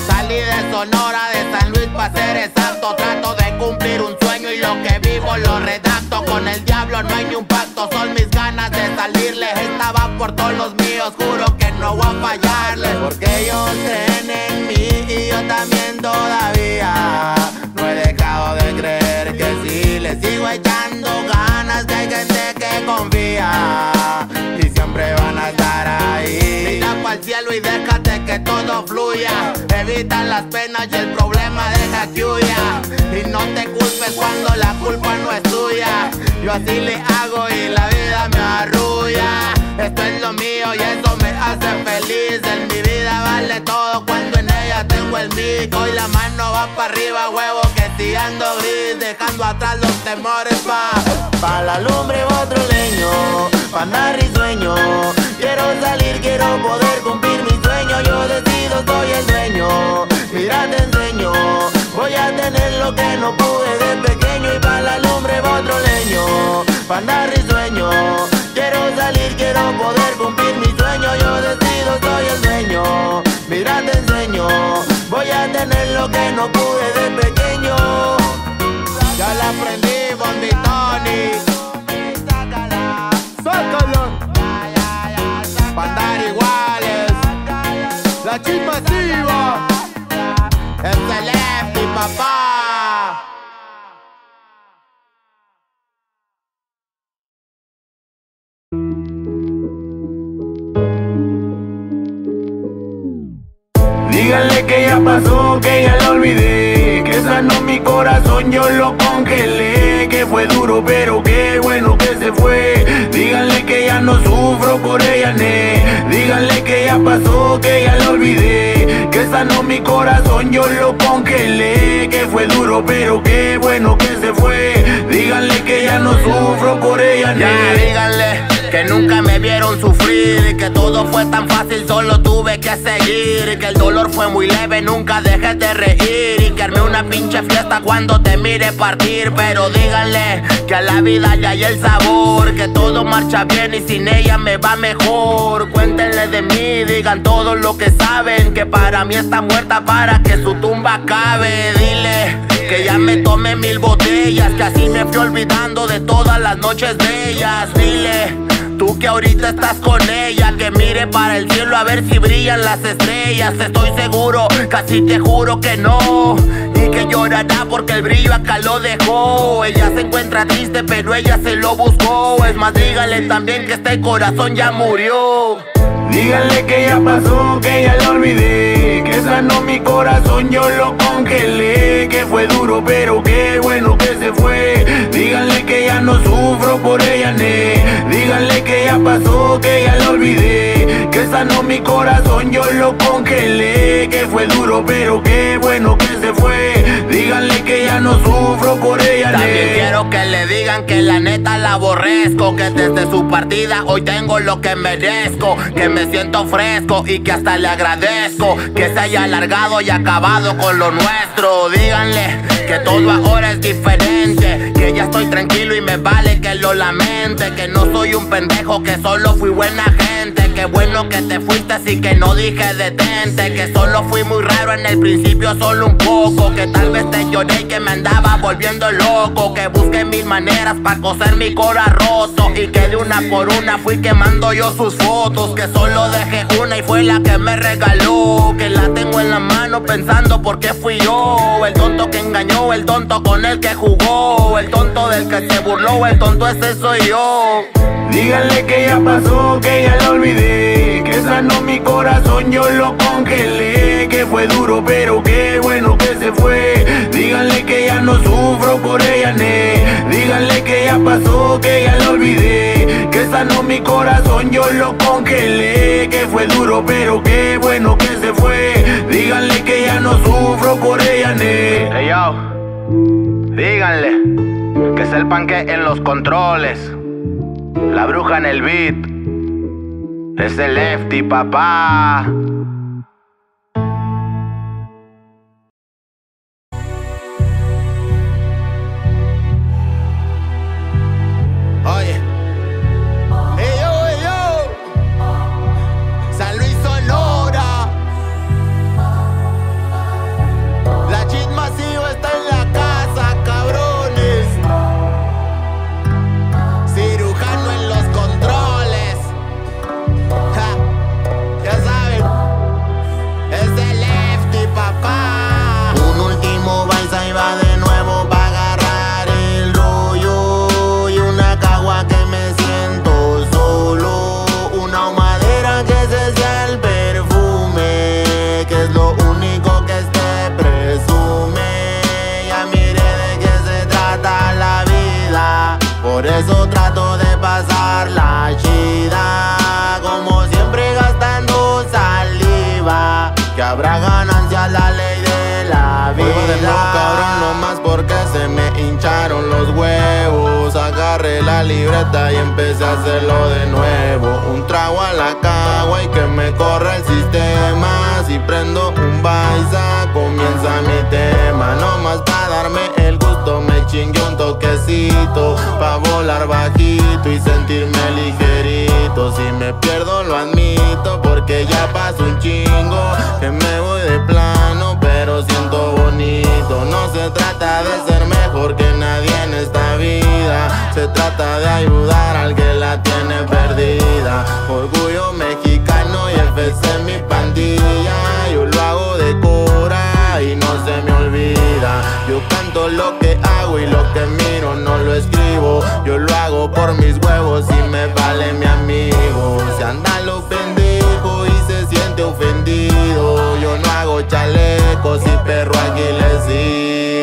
Salí de Sonora, de San Luis pa' ser exacto. Trato de cumplir un sueño y lo que vivo lo redacto. Con el diablo no hay ni un pacto, son mis ganas de salirle. Estaba por todos los míos, juro que no voy a fallarle. Porque ellos creen en mí y yo también todavía. No he dejado de creer que sí, le sigo echando ganas. Que hay gente que confía y siempre van a estar ahí. Mira pa'l cielo y déjate que todo fluya. Evita las penas y el problema deja que huya. Y no te culpes cuando la culpa no es tuya. Yo así le hago y la vida me arrulla. Esto es lo mío y eso me hace feliz. En mi vida vale todo cuando en ella tengo el mico. Y la mano va para arriba, huevo, que si ando gris, dejando atrás los temores. Pa' la lumbre va otro leño, pa' andar y sueño. Quiero salir, quiero poder cumplir mi sueño. Yo decido, soy el dueño, mira te enseño. Voy a tener lo que no pude de pequeño. Y pa' la lumbre va otro leño, pa' andar y sueño. Quiero salir, quiero poder cumplir mi sueño. Yo decido, soy el dueño, mira te enseño. Voy a tener lo que no pude de pequeño. Ya la aprendimos, mi Tony. Para andar iguales, la chispa activa, este Lefty, papá. Díganle que ya pasó, que ya la olvidé, que sanó mi corazón, yo lo congelé, que fue duro pero qué bueno que se fue. Díganle que ya no sufro por ella, né. Díganle que ya pasó, que ya la olvidé, que sanó mi corazón, yo lo congelé, que fue duro pero qué bueno que se fue. Díganle que ya no sufro por ella, né. Ya, díganle que nunca me vieron sufrir, y que todo fue tan fácil, solo tuve que seguir. Y que el dolor fue muy leve, nunca dejé de reír. Y que armé una pinche fiesta cuando te mire partir. Pero díganle que a la vida ya hay el sabor, que todo marcha bien y sin ella me va mejor. Cuéntenle de mí, digan todo lo que saben, que para mí está muerta para que su tumba cabe. Dile que ya me tomé 1000 botellas, que así me fui olvidando de todas las noches bellas. Dile tú que ahorita estás con ella, que mire para el cielo a ver si brillan las estrellas. Estoy seguro, casi te juro que no, y que llorará porque el brillo acá lo dejó. Ella se encuentra triste pero ella se lo buscó. Es más, dígale también que este corazón ya murió. Díganle que ya pasó, que ya la olvidé, que sanó mi corazón, yo lo congelé, que fue duro pero qué bueno que se fue. Díganle que ya no sufro por ella, né. Díganle que ya pasó, que ya la olvidé, que sanó mi corazón, yo lo congelé, que fue duro pero qué bueno que se fue. fue. Díganle que ya no sufro por ella. También quiero que le digan que la neta la aborrezco, que desde su partida hoy tengo lo que merezco, que me siento fresco y que hasta le agradezco que se haya alargado y acabado con lo nuestro. Díganle que todo ahora es diferente, que ya estoy tranquilo y me vale que lo lamente, que no soy un pendejo, que solo fui buena gente, que bueno que te fuiste así que no dije detente, que solo fui muy raro en el principio, solo un poco, que tal vez te lloré y que me andaba volviendo loco, que busqué mil maneras para coser mi cora roto y que de una por una fui quemando yo sus fotos, que solo dejé una y fue la que me regaló, que la tengo en la mano pensando por qué fui yo, el tonto que engañó, el tonto con el que jugó, el tonto del que se burló, el tonto ese soy yo. Díganle que ya pasó, que ya la olvidé, que sanó mi corazón, yo lo congelé, que fue duro pero qué bueno que se fue. Díganle que ya no sufro por ella, ne. Díganle que ya pasó, que ya la olvidé, que sanó mi corazón, yo lo congelé, que fue duro pero qué bueno que se fue. Díganle que ya no sufro por ella, ne. Hey, yo. Díganle que sepan que en los controles la bruja en el beat es el Lefty, papá. Oye, hey yo, San Luis Sonora, la Cheat Masiva está en la casa, cabrones. Cirujano en los controles, ja, ya saben, es el Lefty, papá. Un último balsa y va de nuevo pa' agarrar el rollo y una cagua que me siento solo, una humadera que se sea el perfume, que es lo único que este presume. Ya miré de qué se trata la vida, por eso trato de pasar la chida, como siempre gastando saliva, que habrá ganancia la ley de la vida. Juego de pro, cabrón, nomás porque se me hincharon los huevos, agarré la libreta y empecé a hacerlo de nuevo. Un trago a la cagua y que me corra el sistema, si prendo un baisa comienza mi tema. Nomás para darme el gusto me chingué un toquecito, pa' volar bajito y sentirme ligerito. Si me pierdo lo admito, porque ya pasó un chingo que me voy de plano, pero siento bonito. No se trata de ser mejor que nadie en esta vida, se trata de ayudar al que la tiene perdida. Orgullo mexicano y FC mi pandilla, yo lo hago de cora y no se me olvida. Yo canto lo que hago y lo que miro no lo escribo, yo lo hago por mis huevos y me vale mi amigo. Se anda lo pendejo y se siente ofendido, yo no hago chalecos y perro aquí le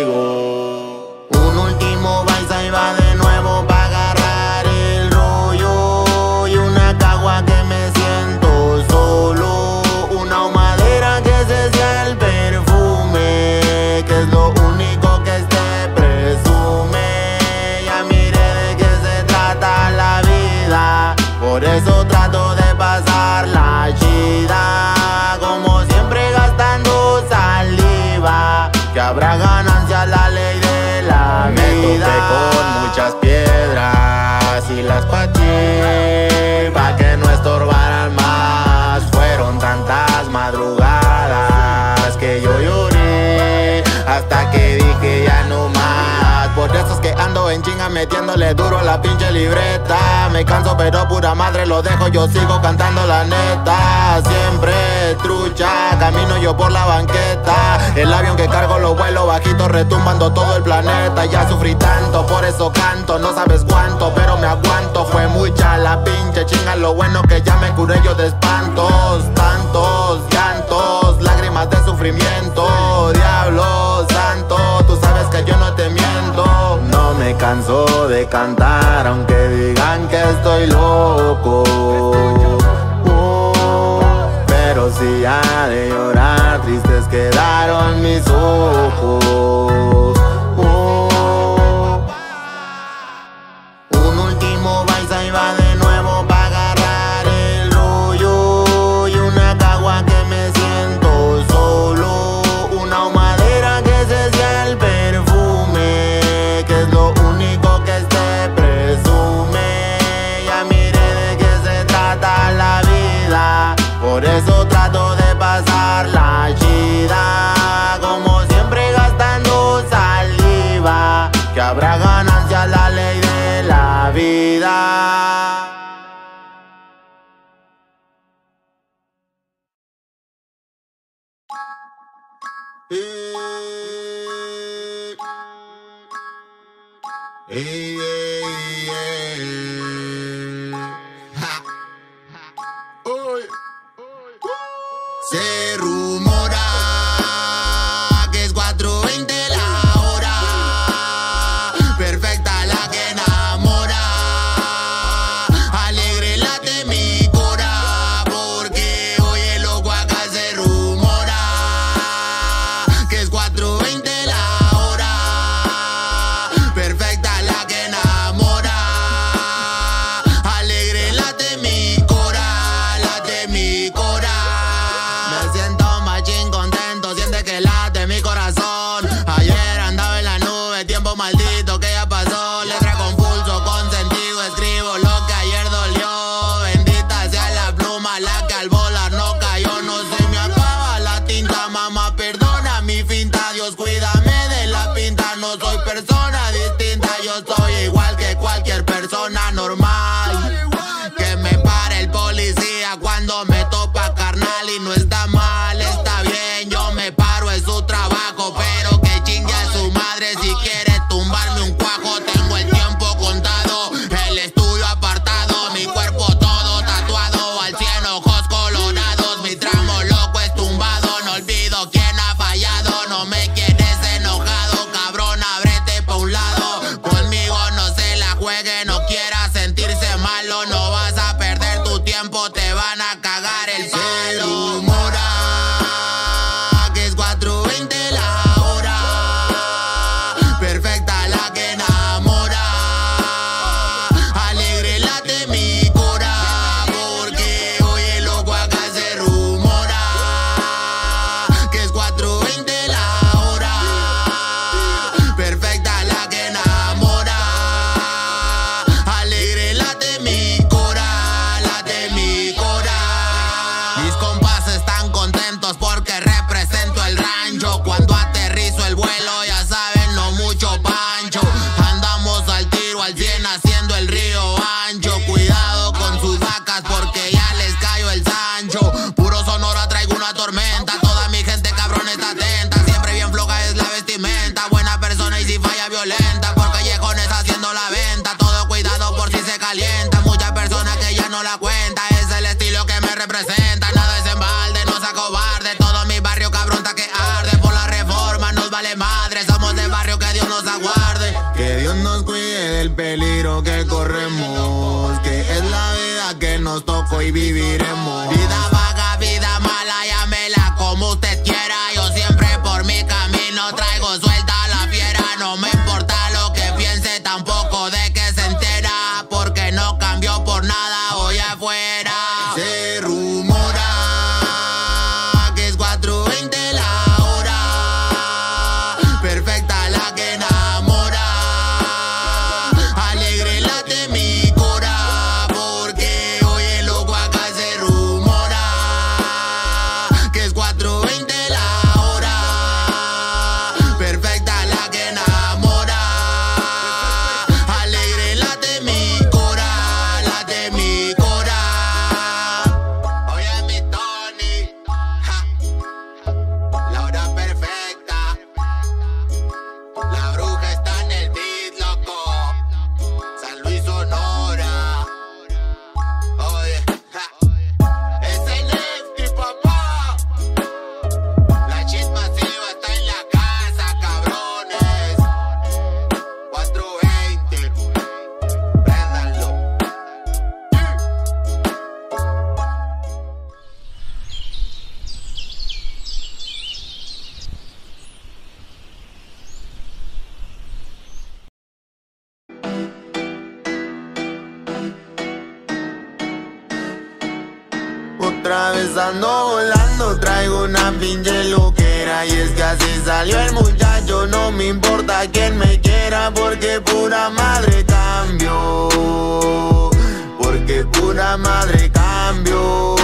sigo. Un último balsa y va de nuevo pa' agarrar el rollo y una cagua que me siento solo, una humadera que se sea el perfume, que es lo único que este presume. Ya miré de qué se trata la vida, por eso trato de pasar la chida, como siempre gastando saliva, que habrá ganancia la ley de la vida. Me topé con muchas piedras y las pateé pa' que no estorbaran más, fueron tantas madrugadas que yo lloré hasta que dije ya no más. Por eso es que ando en chinga metiéndole duro a la pinche libreta. Me canso pero pura madre lo dejo, yo sigo cantando la neta. Siempre trucha, camino yo por la banqueta, el avión que cargo lo vuelo bajito retumbando todo el planeta. Ya sufrí tanto, por eso canto, no sabes cuánto, pero me aguanto. Fue mucha la pinche chinga, lo bueno que ya me curé yo de espantos, tantos llantos, lágrimas de sufrimiento. Diablo santo, tú sabes que yo no te miento. No me canso de cantar aunque digan que estoy loco, pero si ha de llorar, tristes quedan. volaron mis ojos. Un último baile y va de nuevo pa' agarrar el hoyo. Y una cagua que me siento solo, una humadera que se sea el perfume, que es lo único que se presume. Ya miré de qué se trata la vida, por eso trato de pasar la chida. Como siempre gastando saliva, que habrá ganancia la ley de la vida. Se rumora que es 4:20 la hora, perfecta la que enamora, alegre late mi cora, porque hoy en los guacas se rumora que es 4:20 la hora, perfecta la que enamora, alegre late mi cora, late mi cora. Maldito que ya pasó, letra con pulso, con sentido, escribo lo que ayer dolió. Bendita sea la pluma, la que al volar no cayó. No se me acaba la tinta, mamá, perdona mi finta. Dios, cuídame de la pinta, no soy persona distinta. Yo soy igual que cualquier persona normal. Que me pare el policía cuando me topa, carnal, y no está mal, está bien. Yo me paro, es su trabajo, pero que chingue a su madre si quiere. No quieras sentirse malo, no vas a perder tu tiempo, te van a cagar el palo. Cuando aterrizo el vuelo, ya saben, no mucho pancho. Andamos al tiro, al 100, haciendo el río ancho. Cuidado con sus vacas, porque ya les cayó el Sancho. Puro Sonora traigo una tormenta, toda mi gente cabrón está atenta. Siempre bien floja es la vestimenta, buena persona y si falla violenta. Por callejones haciendo la venta, todo cuidado por si se calienta. Muchas personas que ya no la cuenta, es el estilo que me representa. Nada es en balde, no se acobarde, todo mi barrio cabrón está que arde. Vale madre, somos del barrio, que Dios nos aguarde. Que Dios nos cuide del peligro que corremos, que es la vida que nos tocó y viviremos. Vida vaga, vida mala, llámela como usted quiera. Yo siempre por mi camino traigo suelta la fiera. No me importa lo que piense, tampoco de que se entera, porque no cambió por nada hoy afuera. Se rumora que es 4:20 la hora, perfecta la que enamora, alegre late mi cora, porque hoy en los guacas se rumora. otra vez ando volando, traigo una pinche loquera. Y es que así salió el muchacho, no me importa quien me quiera, porque pura madre cambio, porque pura madre cambio.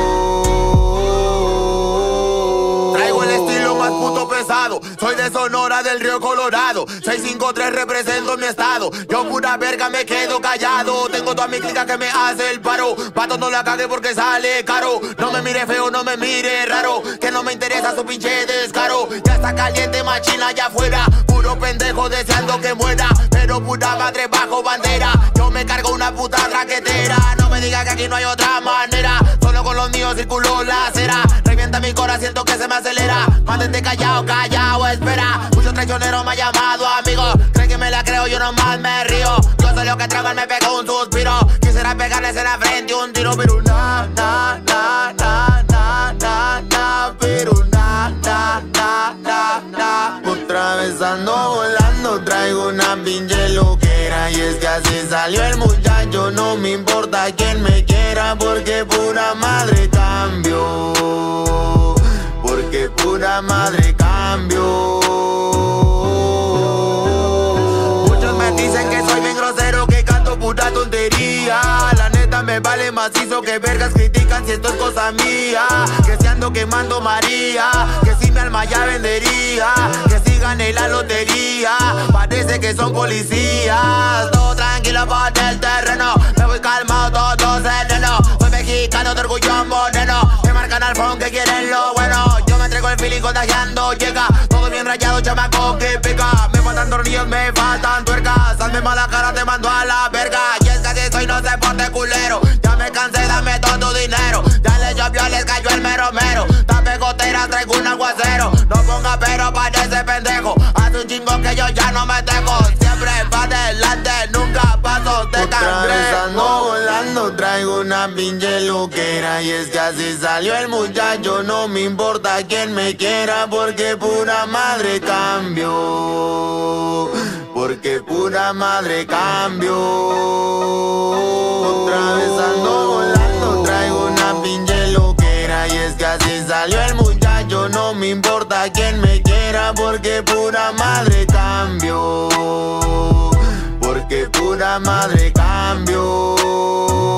Traigo el estilo más puto pesado, soy de Sonora del Río Colorado, 653 represento mi estado. Yo pura verga me quedo callado, tengo toda mi clica que me hace el paro. Pato no la cague porque sale caro, no me mire feo, no me mire raro, que no me interesa su pinche descaro. Ya está caliente machina allá afuera, puro pendejo deseando que muera, pero pura madre bajo bandera, yo me cargo una puta raquetera. No me diga que aquí no hay otra manera, solo con los míos circuló la cera. Revienta mi corazón, siento que se me acelera, mantente callado, callado, espera. Muchos traicioneros me han llamado amigos, creen que me la creo, yo nomás me río. Yo soy lo que trago, me pego un suspiro, quisiera pegarles en la frente un tiro. Pero na, na, na, na, na, na, na, pero na, na, na, na, na. Otra vez ando volando, traigo una pinche loquera. Y es que así salió el muchacho, no me importa quien me quiera, porque pura madre cambio, porque pura madre cambio. Muchos me dicen que soy bien grosero, que canto pura tontería. La neta me vale macizo, que vergas critican si esto es cosa mía. Que si ando quemando María, que si mi alma ya vendería, que si gané la lotería, parece que son policías. Todo tranquilo por el terreno, me voy calmado, todo sereno. Soy mexicano de orgullo moreno, me marcan al phone que quieren lo bueno. El feeling contagiando llega, todo bien rayado, chamaco que pica. Me faltan tornillos, me faltan tuercas, hazme mala cara, te mando a la verga. Y es que así soy, no se porte culero, ya me cansé, dame todo tu dinero. Ya les llovió, les cayó el mero mero, tape goteras, traigo un aguacero. No ponga pero para ese pendejo, hace un chingo que yo ya no me tengo. Siempre va adelante, nunca paso de cangrejo. Traigo una pinche loquera. Y es que así salió el muchacho, no me importa quien me quiera, porque pura madre cambio, porque pura madre cambio. Otra vez ando volando, traigo una pinche loquera. Y es que así salió el muchacho, no me importa quien me quiera, porque pura madre cambio, porque pura madre cambio.